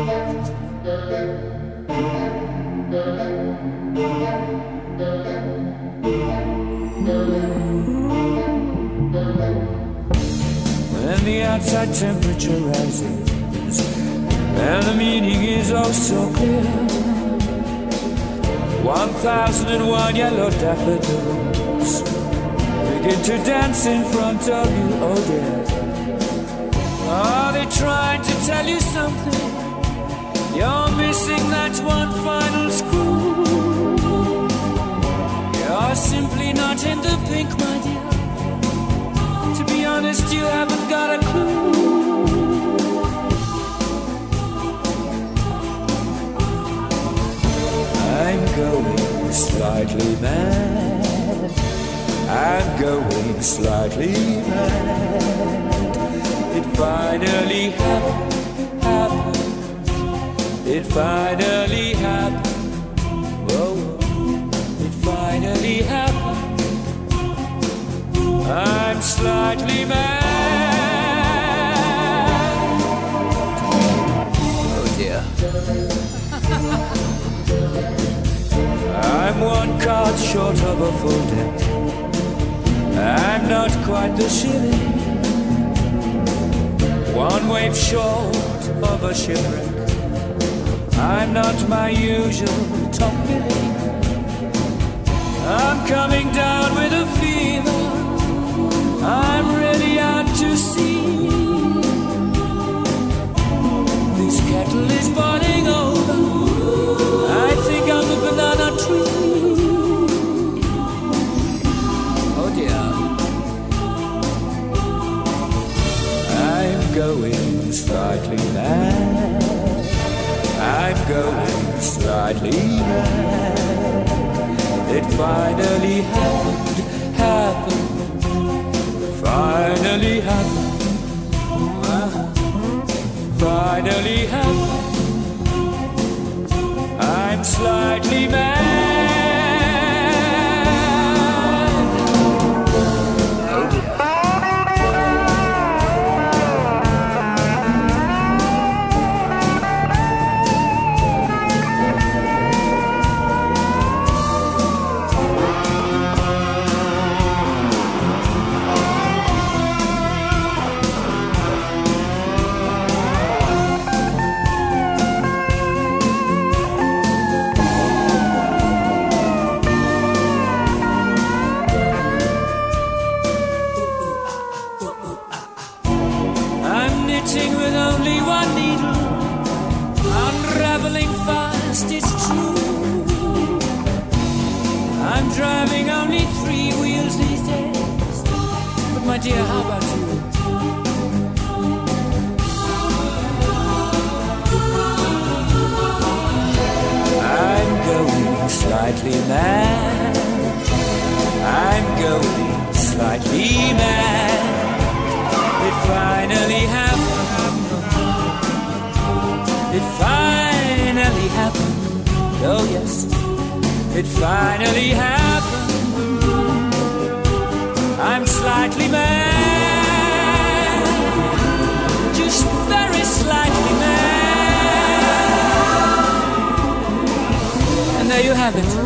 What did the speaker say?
And the outside temperature rises, and the meaning is oh so clear. 1,001 yellow daffodils begin to dance in front of you, oh dear. Are they trying to tell you something? You're missing that one final screw. You're simply not in the pink, my dear. To be honest, you haven't got a clue. I'm going slightly mad. I'm going slightly mad. It finally happened. It finally happened. Whoa, it finally happened. I'm slightly mad. Oh dear. I'm one card short of a full deck. I'm not quite the shilling. One wave short of a shipwreck. I'm not my usual top billing. I'm coming down with a fever. I'm really out to sea. This kettle is boiling over. I think I'm a banana tree. Oh dear. I'm going slightly mad. I'm going slightly mad. It finally happened, finally happened, finally happened. I'm slightly mad. Oh dear. With only one needle, unraveling fast, it's true. I'm driving only three wheels these days, but my dear, how about you? I'm going slightly mad. I'm going slightly mad. It finally happened. It finally happened, oh yes, it finally happened. I'm slightly mad, just very slightly mad. And there you have it.